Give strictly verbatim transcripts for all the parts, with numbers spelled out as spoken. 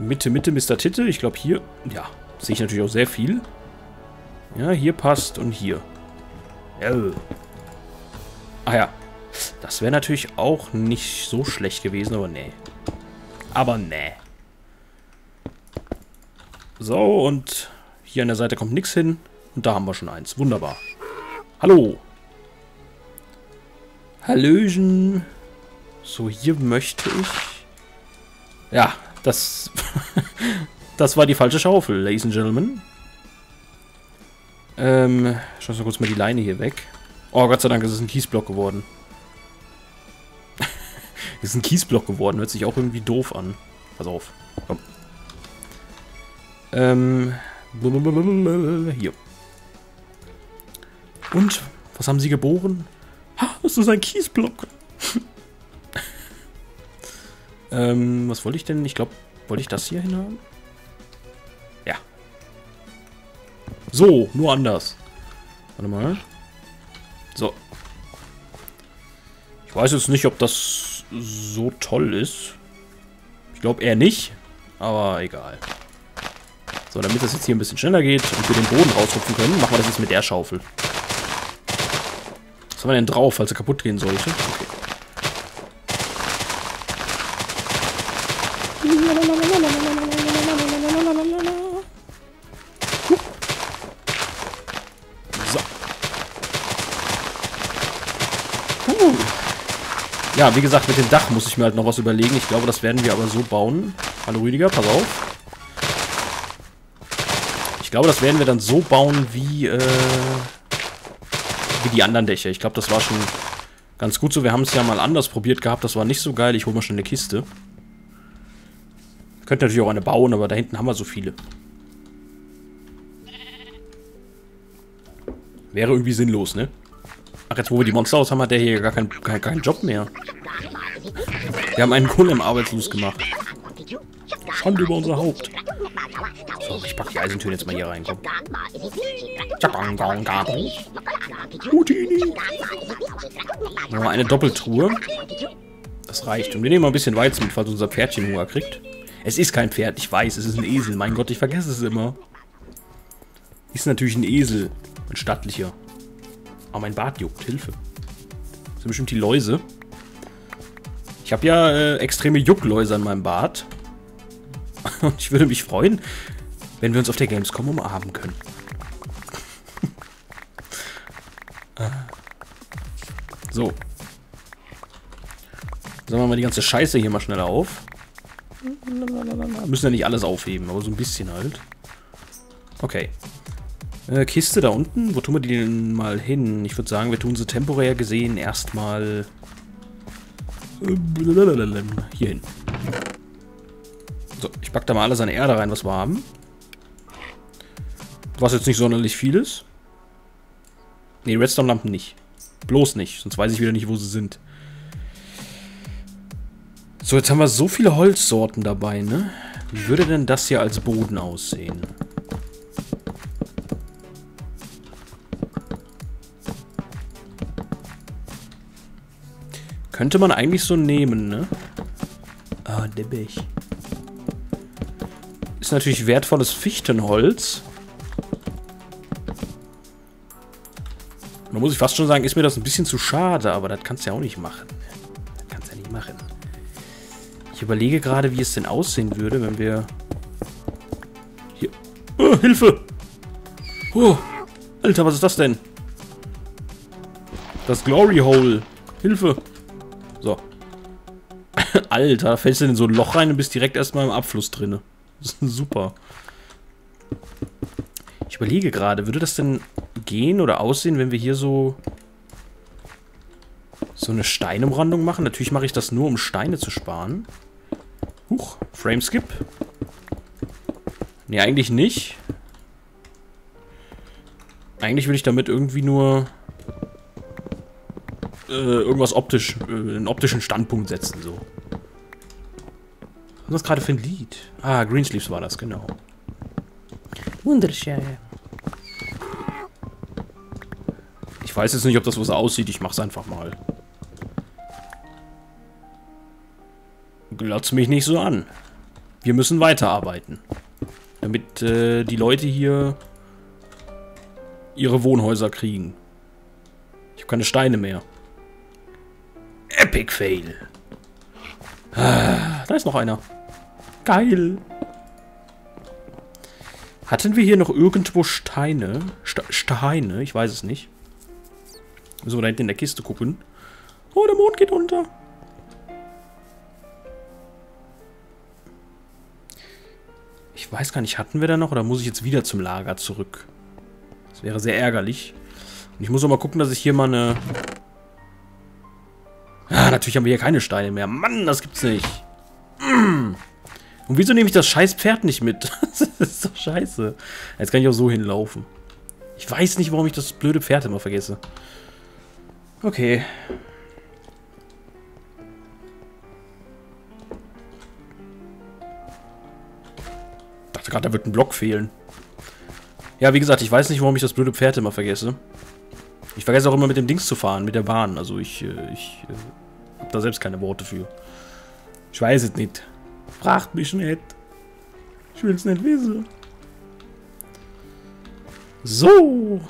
Mitte, Mitte, Mister Titte. Ich glaube hier, ja, sehe ich natürlich auch sehr viel. Ja, hier passt und hier. L. Ah ja, das wäre natürlich auch nicht so schlecht gewesen, aber nee. Aber nee. So, und hier an der Seite kommt nichts hin. Und da haben wir schon eins. Wunderbar. Hallo. Hallöchen. So, hier möchte ich... Ja, das... das war die falsche Schaufel, Ladies and Gentlemen. Ähm, ich lasse kurz mal die Leine hier weg. Oh, Gott sei Dank, es ist ein Kiesblock geworden. Es ist ein Kiesblock geworden, hört sich auch irgendwie doof an. Pass auf, komm. Ähm, hier. Und, was haben sie geboren? Ha, das ist ein Kiesblock. ähm, was wollte ich denn? Ich glaube, wollte ich das hier hin haben? Ja. So, nur anders. Warte mal. So. Ich weiß jetzt nicht, ob das so toll ist. Ich glaube eher nicht, aber egal. So, damit das jetzt hier ein bisschen schneller geht und wir den Boden raushupfen können, machen wir das jetzt mit der Schaufel. Was haben wir denn drauf, falls er kaputt gehen sollte? Okay. Ja, wie gesagt, mit dem Dach muss ich mir halt noch was überlegen. Ich glaube, das werden wir aber so bauen. Hallo Rüdiger, pass auf. Ich glaube, das werden wir dann so bauen wie, äh, wie die anderen Dächer. Ich glaube, das war schon ganz gut so. Wir haben es ja mal anders probiert gehabt. Das war nicht so geil. Ich hole mal schon eine Kiste. Ich könnte natürlich auch eine bauen, aber da hinten haben wir so viele. Wäre irgendwie sinnlos, ne? Ach, jetzt wo wir die Monster aus haben, hat der hier gar keinen kein, kein Job mehr. Wir haben einen Golem arbeitslos gemacht. Schande über unser Haupt. So, ich pack die Eisentüren jetzt mal hier rein, komm. Houdini. Noch eine Doppeltruhe. Das reicht. Und wir nehmen mal ein bisschen Weizen mit, falls unser Pferdchen Hunger kriegt. Es ist kein Pferd, ich weiß, es ist ein Esel. Mein Gott, ich vergesse es immer. Ist natürlich ein Esel. Ein stattlicher. Oh, mein Bart juckt. Hilfe. Das sind bestimmt die Läuse. Ich habe ja äh, extreme Juckläuse an meinem Bart. Und ich würde mich freuen, wenn wir uns auf der Gamescom umarmen können. So. Sagen wir mal die ganze Scheiße hier mal schneller auf. Wir müssen ja nicht alles aufheben, aber so ein bisschen halt. Okay. Kiste da unten. Wo tun wir die denn mal hin? Ich würde sagen, wir tun sie temporär gesehen erstmal hier hin. So, ich packe da mal alles an Erde rein, was wir haben. Was jetzt nicht sonderlich viel ist. Ne, Redstone-Lampen nicht. Bloß nicht, sonst weiß ich wieder nicht, wo sie sind. So, jetzt haben wir so viele Holzsorten dabei, ne? Wie würde denn das hier als Boden aussehen? Könnte man eigentlich so nehmen, ne? Ah, deppig. Ist natürlich wertvolles Fichtenholz. Da muss ich fast schon sagen, ist mir das ein bisschen zu schade, aber das kannst du ja auch nicht machen. Das kannst du ja nicht machen. Ich überlege gerade, wie es denn aussehen würde, wenn wir... Hier... Oh, Hilfe! Oh, Alter, was ist das denn? Das Glory Hole. Hilfe! So. Alter, da fällst du in so ein Loch rein und bist direkt erstmal im Abfluss drin. Das ist super. Ich überlege gerade, würde das denn gehen oder aussehen, wenn wir hier so so eine Steinumrandung machen? Natürlich mache ich das nur, um Steine zu sparen. Huch, Frameskip. Nee, eigentlich nicht. Eigentlich will ich damit irgendwie nur... irgendwas optisch, äh, einen optischen Standpunkt setzen, so. Was ist das gerade für ein Lied? Ah, Greensleeves war das, genau. Wunderschön. Ich weiß jetzt nicht, ob das was aussieht, ich mach's einfach mal. Glotz mich nicht so an. Wir müssen weiterarbeiten, damit äh, die Leute hier ihre Wohnhäuser kriegen. Ich habe keine Steine mehr. Epic Fail. Ah, da ist noch einer. Geil. Hatten wir hier noch irgendwo Steine? St Steine? Ich weiß es nicht. Müssen wir da hinten in der Kiste gucken. Oh, der Mond geht unter. Ich weiß gar nicht, hatten wir da noch? Oder muss ich jetzt wieder zum Lager zurück? Das wäre sehr ärgerlich. Und ich muss auch mal gucken, dass ich hier mal eine... Ah, natürlich haben wir hier keine Steine mehr. Mann, das gibt's nicht. Mm. Und wieso nehme ich das scheiß Pferd nicht mit? Das ist doch scheiße. Jetzt kann ich auch so hinlaufen. Ich weiß nicht, warum ich das blöde Pferd immer vergesse. Okay. Ich dachte gerade, da wird ein Block fehlen. Ja, wie gesagt, ich weiß nicht, warum ich das blöde Pferd immer vergesse. Ich vergesse auch immer mit dem Dings zu fahren, mit der Bahn. Also ich, ich, ich habe da selbst keine Worte für. Ich weiß es nicht. Fragt mich nicht. Ich will es nicht wissen. So.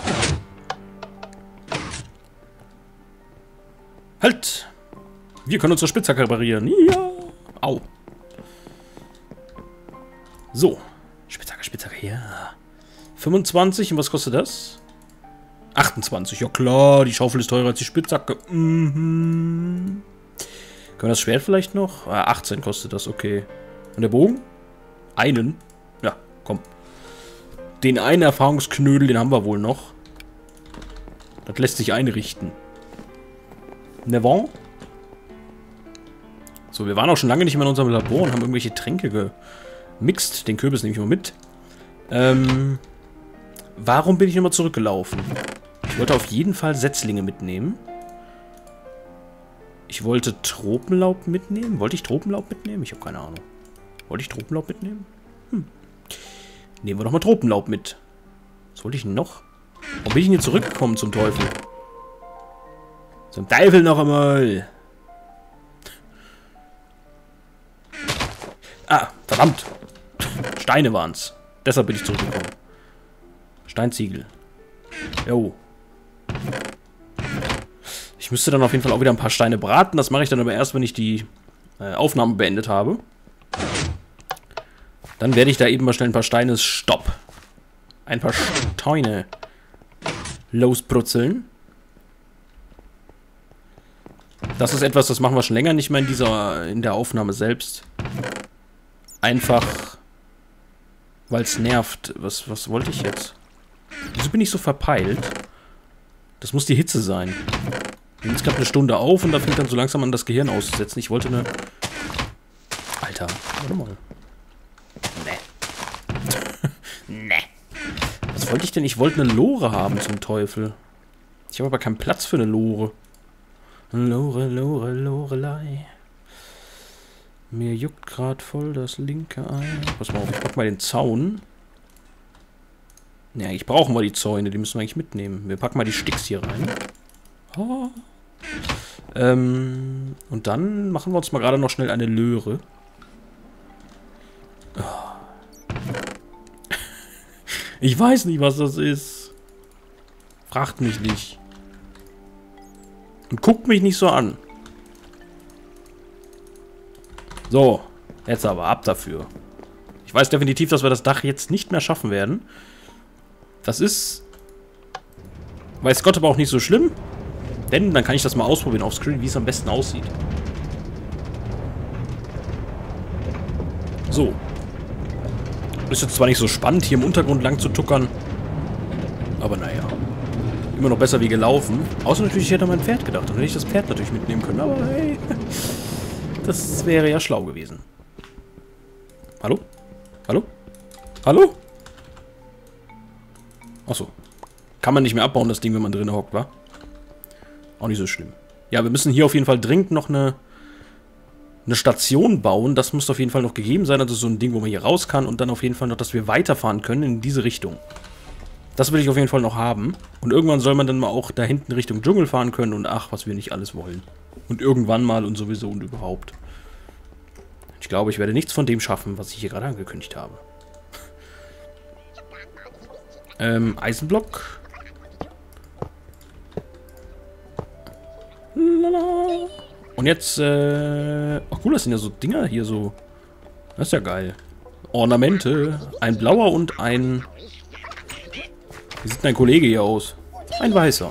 Halt. Wir können unsere Spitzhacke reparieren. Ja. Au. So. Spitzhacke, Spitzhacke, ja. fünfundzwanzig, und was kostet das? achtundzwanzig, ja klar, die Schaufel ist teurer als die Spitzhacke. Mhm. Können wir das Schwert vielleicht noch? Ah, achtzehn kostet das, okay. Und der Bogen? Einen? Ja, komm. Den einen Erfahrungsknödel, den haben wir wohl noch. Das lässt sich einrichten. Nevant? So, wir waren auch schon lange nicht mehr in unserem Labor und haben irgendwelche Tränke gemixt. Den Kürbis nehme ich mal mit. Ähm... Warum bin ich nochmal zurückgelaufen? Ich wollte auf jeden Fall Setzlinge mitnehmen. Ich wollte Tropenlaub mitnehmen. Wollte ich Tropenlaub mitnehmen? Ich habe keine Ahnung. Wollte ich Tropenlaub mitnehmen? Hm. Nehmen wir doch mal Tropenlaub mit. Was wollte ich denn noch? Warum bin ich denn hier zurückgekommen zum Teufel? Zum Teufel noch einmal! Ah, verdammt! Steine waren's. Deshalb bin ich zurückgekommen. Steinziegel. Jo. Ich müsste dann auf jeden Fall auch wieder ein paar Steine braten. Das mache ich dann aber erst, wenn ich die äh, Aufnahme beendet habe. Dann werde ich da eben mal schnell ein paar Steine... Stopp. Ein paar Steine losbrutzeln. Das ist etwas, das machen wir schon länger nicht mehr in dieser, in der Aufnahme selbst. Einfach, weil es nervt. Was, was wollte ich jetzt? Wieso bin ich so verpeilt? Das muss die Hitze sein. Ich nehme jetzt gerade eine Stunde auf und da fängt dann so langsam an, das Gehirn auszusetzen. Ich wollte eine... Alter, warte mal. Nee. Nee. Was wollte ich denn? Ich wollte eine Lore haben zum Teufel. Ich habe aber keinen Platz für eine Lore. Lore, Lore, Lorelei. Mir juckt gerade voll das linke Ei. Pass mal auf, ich pack mal den Zaun. Ja, ich brauche mal die Zäune, die müssen wir eigentlich mitnehmen. Wir packen mal die Sticks hier rein. Oh. Ähm, und dann machen wir uns mal gerade noch schnell eine Löhre. Oh. Ich weiß nicht, was das ist. Fragt mich nicht. Und guckt mich nicht so an. So, jetzt aber ab dafür. Ich weiß definitiv, dass wir das Dach jetzt nicht mehr schaffen werden. Das ist, weiß Gott, aber auch nicht so schlimm. Denn dann kann ich das mal ausprobieren auf Screen, wie es am besten aussieht. So. Ist jetzt zwar nicht so spannend, hier im Untergrund lang zu tuckern. Aber naja. Immer noch besser wie gelaufen. Außer natürlich, ich hätte an mein Pferd gedacht. Dann hätte ich das Pferd natürlich mitnehmen können. Aber hey. Das wäre ja schlau gewesen. Hallo? Hallo? Hallo? Achso. Kann man nicht mehr abbauen, das Ding, wenn man drin hockt, wa? Auch nicht so schlimm. Ja, wir müssen hier auf jeden Fall dringend noch eine, eine Station bauen. Das muss auf jeden Fall noch gegeben sein. Also so ein Ding, wo man hier raus kann. Und dann auf jeden Fall noch, dass wir weiterfahren können in diese Richtung. Das will ich auf jeden Fall noch haben. Und irgendwann soll man dann mal auch da hinten Richtung Dschungel fahren können. Und ach, was wir nicht alles wollen. Und irgendwann mal und sowieso und überhaupt. Ich glaube, ich werde nichts von dem schaffen, was ich hier gerade angekündigt habe. ähm, Eisenblock. Lala. Und jetzt, äh... Ach cool, das sind ja so Dinger hier so. Das ist ja geil. Ornamente. Ein blauer und ein... Wie sieht dein Kollege hier aus? Ein weißer.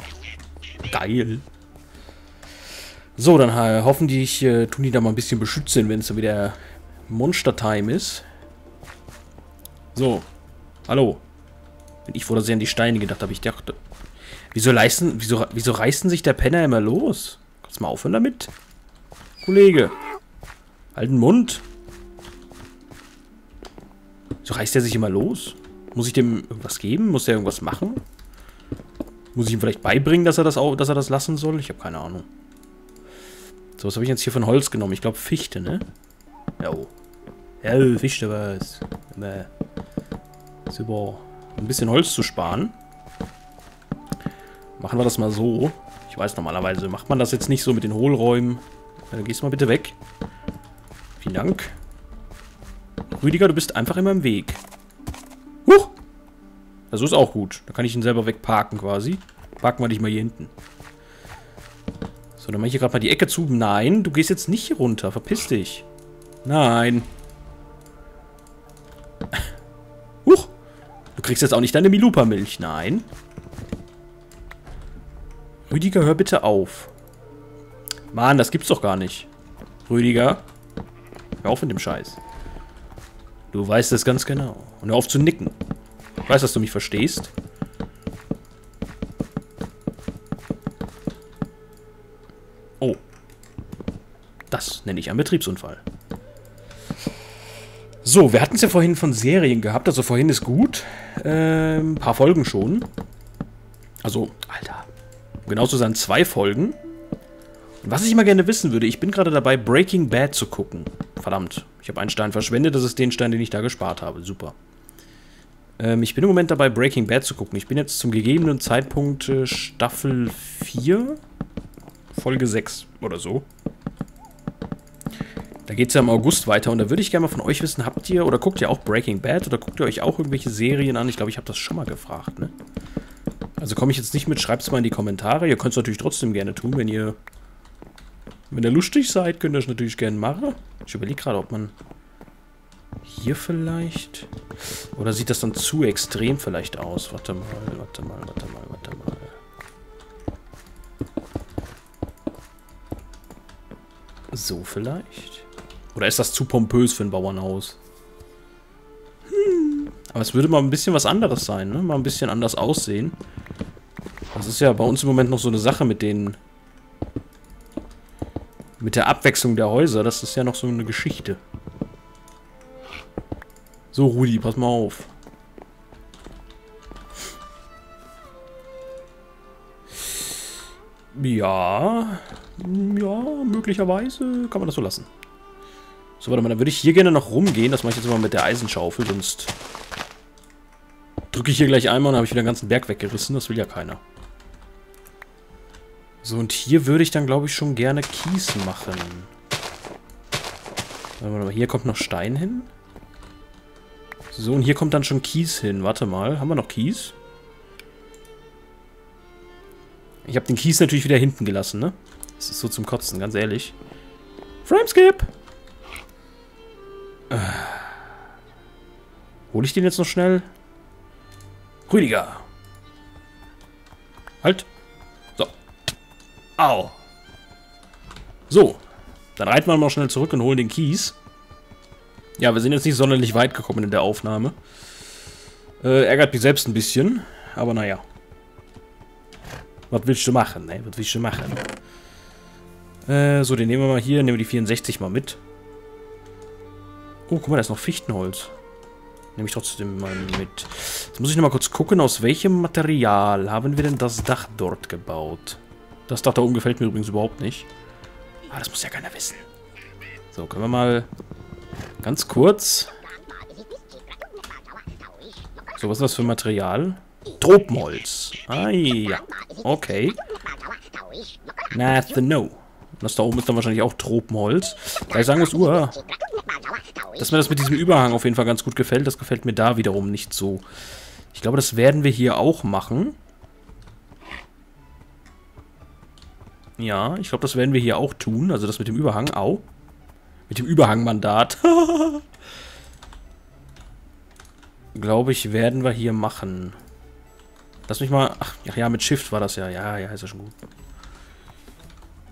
Geil. So, dann äh, hoffen die, ich äh, tun die da mal ein bisschen beschützen, wenn es dann wieder Monster-Time ist. So. Hallo. Wenn ich vor der Serie an die Steine gedacht habe, ich dachte... Wieso leisten... Wieso, wieso reißen sich der Penner immer los? Kannst du mal aufhören damit? Kollege. Halt den Mund. Wieso reißt der sich immer los? Muss ich dem irgendwas geben? Muss der irgendwas machen? Muss ich ihm vielleicht beibringen, dass er das auch, dass er das lassen soll? Ich habe keine Ahnung. So, was habe ich jetzt hier von Holz genommen? Ich glaube Fichte, ne? Ja, oh. Ja, Fichte was. Ne. Super. Ein bisschen Holz zu sparen. Machen wir das mal so. Ich weiß, normalerweise macht man das jetzt nicht so mit den Hohlräumen. Äh, gehst mal bitte weg. Vielen Dank. Rüdiger, du bist einfach immer im Weg. Huch! Also ist auch gut. Da kann ich ihn selber wegparken quasi. Parken wir dich mal hier hinten. So, dann mache ich hier gerade mal die Ecke zu. Nein, du gehst jetzt nicht hier runter. Verpiss dich. Nein. Huch. Du kriegst jetzt auch nicht deine Milupa-Milch. Nein. Rüdiger, hör bitte auf. Mann, das gibt's doch gar nicht. Rüdiger. Hör auf mit dem Scheiß. Du weißt das ganz genau. Und hör auf zu nicken. Ich weiß, dass du mich verstehst. Oh. Das nenne ich einen Betriebsunfall. So, wir hatten es ja vorhin von Serien gehabt. Also vorhin ist gut. Ähm, ein paar Folgen schon. Also, Alter. Um genau zu sein, zwei Folgen. Und was ich immer gerne wissen würde, ich bin gerade dabei, Breaking Bad zu gucken. Verdammt. Ich habe einen Stein verschwendet. Das ist den Stein, den ich da gespart habe. Super. Ähm, ich bin im Moment dabei, Breaking Bad zu gucken. Ich bin jetzt zum gegebenen Zeitpunkt äh, Staffel vier... Folge sechs oder so. Da geht es ja im August weiter und da würde ich gerne mal von euch wissen, habt ihr oder guckt ihr auch Breaking Bad oder guckt ihr euch auch irgendwelche Serien an? Ich glaube, ich habe das schon mal gefragt, ne? Also komme ich jetzt nicht mit, schreibt es mal in die Kommentare. Ihr könnt es natürlich trotzdem gerne tun, wenn ihr wenn ihr lustig seid, könnt ihr es natürlich gerne machen. Ich überlege gerade, ob man hier vielleicht oder sieht das dann zu extrem vielleicht aus? Warte mal, warte mal, warte mal, warte mal. So vielleicht? Oder ist das zu pompös für ein Bauernhaus? Hm. Aber es würde mal ein bisschen was anderes sein, ne? Mal ein bisschen anders aussehen. Das ist ja bei uns im Moment noch so eine Sache mit den... Mit der Abwechslung der Häuser. Das ist ja noch so eine Geschichte. So, Rudi, pass mal auf. Ja... Ja, möglicherweise kann man das so lassen. So, warte mal, dann würde ich hier gerne noch rumgehen. Das mache ich jetzt mal mit der Eisenschaufel, sonst drücke ich hier gleich einmal und habe ich wieder den ganzen Berg weggerissen. Das will ja keiner. So, und hier würde ich dann, glaube ich, schon gerne Kies machen. Warte mal, hier kommt noch Stein hin. So, und hier kommt dann schon Kies hin. Warte mal, haben wir noch Kies? Ich habe den Kies natürlich wieder hinten gelassen, ne? Das ist so zum Kotzen, ganz ehrlich. Frameskip! Äh. Hol ich den jetzt noch schnell? Rüdiger! Halt! So. Au! So. Dann reiten wir mal schnell zurück und holen den Kies. Ja, wir sind jetzt nicht sonderlich weit gekommen in der Aufnahme. Äh, ärgert mich selbst ein bisschen. Aber naja. Was willst du machen, ne? Was willst du machen? So, den nehmen wir mal hier, nehmen wir die vierundsechzig mal mit. Oh, guck mal, da ist noch Fichtenholz. Nehme ich trotzdem mal mit. Jetzt muss ich nochmal kurz gucken, aus welchem Material haben wir denn das Dach dort gebaut? Das Dach da oben gefällt mir übrigens überhaupt nicht. Ah, das muss ja keiner wissen. So, können wir mal ganz kurz... So, was ist das für ein Material? Tropenholz. Ah, ja. Okay. Nothing, no. Das da oben ist dann wahrscheinlich auch Tropenholz. Gleich sagen wir es, uah. dass mir das mit diesem Überhang auf jeden Fall ganz gut gefällt. Das gefällt mir da wiederum nicht so. Ich glaube, das werden wir hier auch machen. Ja, ich glaube, das werden wir hier auch tun. Also das mit dem Überhang. Au. Mit dem Überhangmandat. Glaube ich, werden wir hier machen. Lass mich mal... Ach ja, mit Shift war das ja. Ja, ja, ist ja schon gut.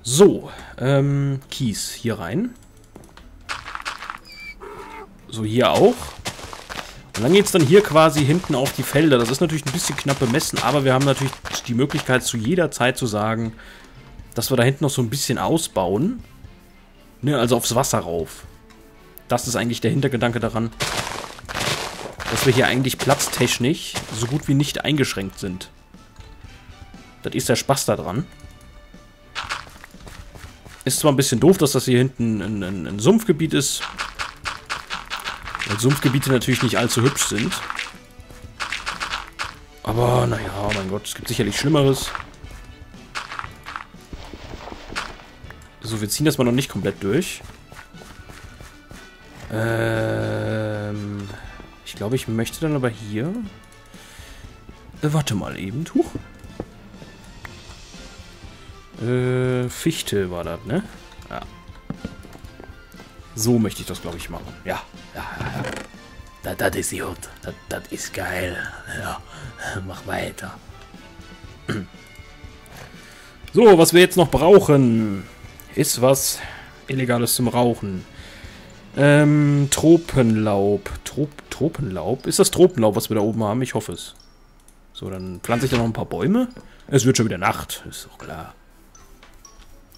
So. Ähm, Kies hier rein. So, hier auch. Und dann geht es dann hier quasi hinten auf die Felder. Das ist natürlich ein bisschen knapp bemessen, aber wir haben natürlich die Möglichkeit, zu jeder Zeit zu sagen, dass wir da hinten noch so ein bisschen ausbauen. Ne, also aufs Wasser rauf. Das ist eigentlich der Hintergedanke daran, dass wir hier eigentlich platztechnisch so gut wie nicht eingeschränkt sind. Das ist der Spaß daran. Ist zwar ein bisschen doof, dass das hier hinten ein, ein, ein Sumpfgebiet ist, weil Sumpfgebiete natürlich nicht allzu hübsch sind. Aber naja, oh mein Gott, es gibt sicherlich Schlimmeres. So, wir ziehen das mal noch nicht komplett durch. Ähm... Ich glaube, ich möchte dann aber hier... Äh, warte mal eben. Huch. Äh, Fichte war das, ne? Ja. So möchte ich das, glaube ich, machen. Ja. Ja, ja, ja. Das ist gut. Das ist geil. Ja. Mach weiter. So, was wir jetzt noch brauchen, ist was Illegales zum Rauchen. Ähm, Tropenlaub. Trop Tropenlaub? Ist das Tropenlaub, was wir da oben haben? Ich hoffe es. So, dann pflanze ich da noch ein paar Bäume. Es wird schon wieder Nacht, ist doch klar.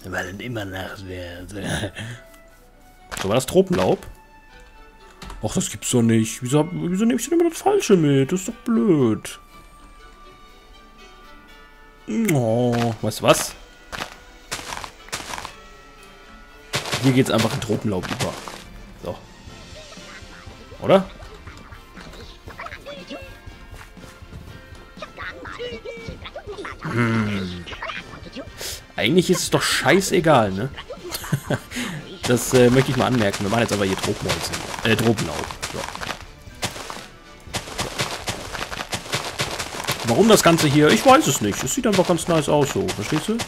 Weil es immer Nacht wird. So, war das Tropenlaub? Ach, das gibt's doch nicht. Wieso, wieso nehme ich denn immer das Falsche mit? Das ist doch blöd. Oh, weißt du was? Hier geht's einfach in Tropenlaub über. So. Oder? Hm. Eigentlich ist es doch scheißegal, ne? Das äh, möchte ich mal anmerken. Wir machen jetzt aber hier Tropenholz. Äh, Tropenlaub. So. Warum das Ganze hier? Ich weiß es nicht. Es sieht einfach ganz nice aus so. Verstehst du?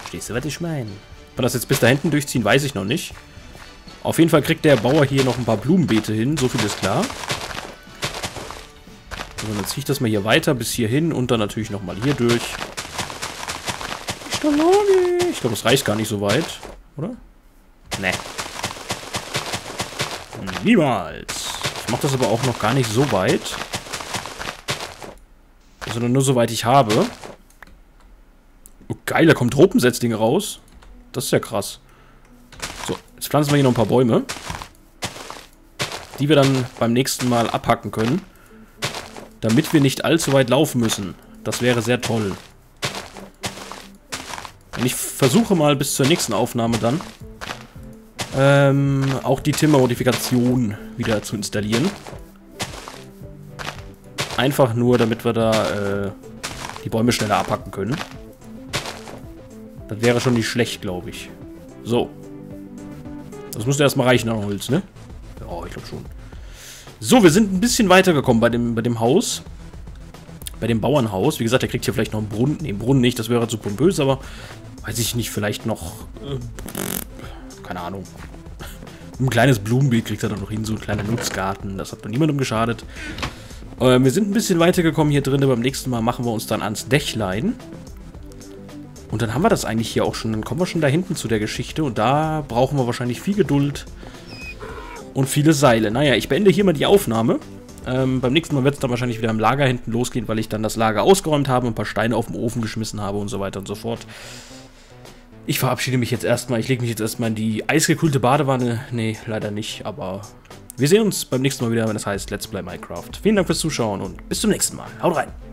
Verstehst du, was ich meine? Ob wir das jetzt bis da hinten durchziehen, weiß ich noch nicht. Auf jeden Fall kriegt der Bauer hier noch ein paar Blumenbeete hin. So viel ist klar. So, dann ziehe ich das mal hier weiter bis hier hin und dann natürlich nochmal hier durch. Ich glaube, das reicht gar nicht so weit, oder? Ne. Niemals. Ich mache das aber auch noch gar nicht so weit. Sondern nur so weit ich habe. Oh, geil, da kommen Tropensetzlinge raus. Das ist ja krass. So, jetzt pflanzen wir hier noch ein paar Bäume. Die wir dann beim nächsten Mal abhacken können. Damit wir nicht allzu weit laufen müssen. Das wäre sehr toll. Und ich versuche mal bis zur nächsten Aufnahme dann, ähm, auch die Timber-Modifikation wieder zu installieren. Einfach nur, damit wir da äh, die Bäume schneller abhacken können. Das wäre schon nicht schlecht, glaube ich. So. Das müsste erstmal reichen an Holz, ne? Ja, ich glaube schon. So, wir sind ein bisschen weitergekommen bei dem, bei dem Haus. Bei dem Bauernhaus. Wie gesagt, der kriegt hier vielleicht noch einen Brunnen. Nee, Brunnen nicht, das wäre zu pompös, aber weiß ich nicht, vielleicht noch... Äh, keine Ahnung. Ein kleines Blumenbeet kriegt er dann noch hin, so ein kleiner Nutzgarten. Das hat noch niemandem geschadet. Äh, wir sind ein bisschen weitergekommen hier drin. Beim nächsten Mal machen wir uns dann ans Dächlein. Und dann haben wir das eigentlich hier auch schon. Dann kommen wir schon da hinten zu der Geschichte. Und da brauchen wir wahrscheinlich viel Geduld und viele Seile. Naja, ich beende hier mal die Aufnahme. Ähm, beim nächsten Mal wird es dann wahrscheinlich wieder im Lager hinten losgehen, weil ich dann das Lager ausgeräumt habe, ein paar Steine auf den Ofen geschmissen habe und so weiter und so fort. Ich verabschiede mich jetzt erstmal. Ich lege mich jetzt erstmal in die eisgekühlte Badewanne. Nee, leider nicht, aber wir sehen uns beim nächsten Mal wieder, wenn es heißt Let's Play Minecraft. Vielen Dank fürs Zuschauen und bis zum nächsten Mal. Haut rein!